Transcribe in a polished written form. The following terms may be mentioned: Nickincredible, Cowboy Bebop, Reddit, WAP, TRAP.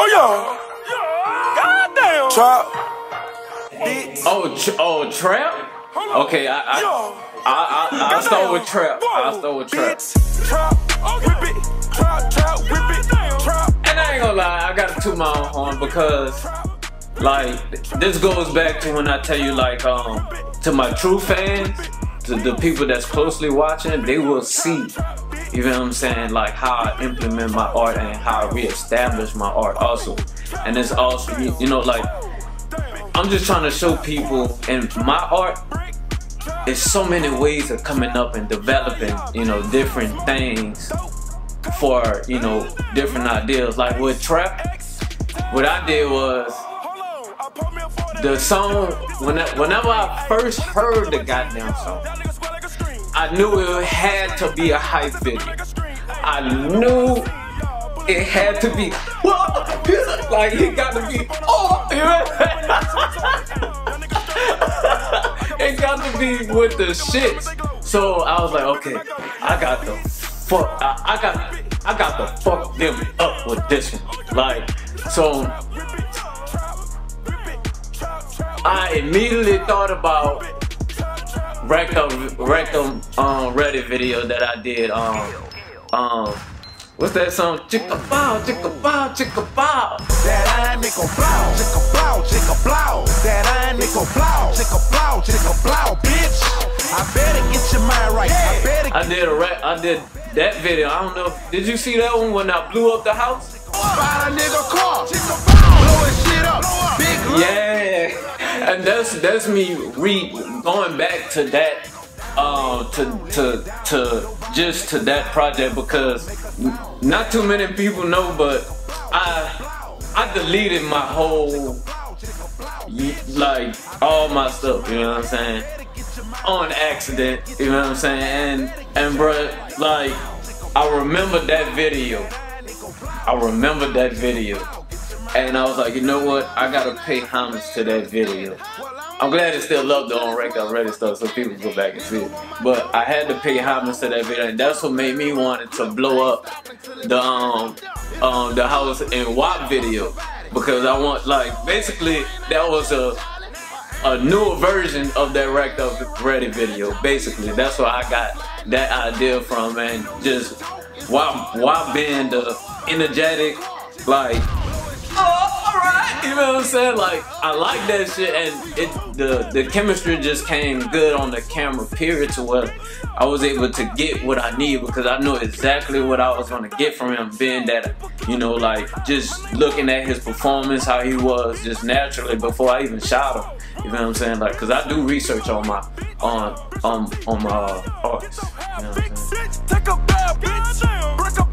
Oh yeah. Goddamn. Trap. Oh, trap. Okay, I start with trap. I start with trap. Whip it. Trap, whip it. Trap. And I ain't gonna lie, I gotta toot my own horn because, like, this goes back to when I tell you, like, to my true fans, to the people that's closely watching, they will see, you know what I'm saying, like how I implement my art and how I reestablish my art also. And it's also, you know, like, I'm just trying to show people, and my art, there's so many ways of coming up and developing, you know, different things for, you know, different ideas. Like with trap, what I did was, the song, whenever I first heard the goddamn song, I knew it had to be a hype video. I knew it had to be, whoa, like it got to be, oh, you know? It got to be with the shits. So I was like, okay, I got to fuck them up with this one. Like, so I immediately thought about Reddit video that I did. What's that song? Chicka bow, chicka bow, chicka bow. That I nickel blow, chicka blow, chicka blow. That I nickel blow, chicka blow, chicka blow, bitch. I better get your mind right. I better. I did that video. I don't know. Did you see that one when I blew up the house? Buy a nigga car, chicka bow, blowing shit up, big. Yeah. And that's me going back to that, to that project, because not too many people know, but I deleted my whole, like, all my stuff, you know what I'm saying, on accident, you know what I'm saying, and bruh, like, I remember that video. And I was like, you know what? I gotta pay homage to that video. I'm glad it's still up though on Reddit stuff, so people go back and see it. But I had to pay homage to that video, and that's what made me want to blow up the house and WAP video, because I want, like, basically that was a newer version of that Reddit video. Basically, that's where I got that idea from, and just WAP being the energetic, like. You know what I'm saying? Like, I like that shit, and the chemistry just came good on the camera, period, to where I was able to get what I need, because I knew exactly what I was gonna get from him, being that, you know, like, just looking at his performance, how he was just naturally before I even shot him. You know what I'm saying? Like, cause I do research on my artists. You know what I'm saying?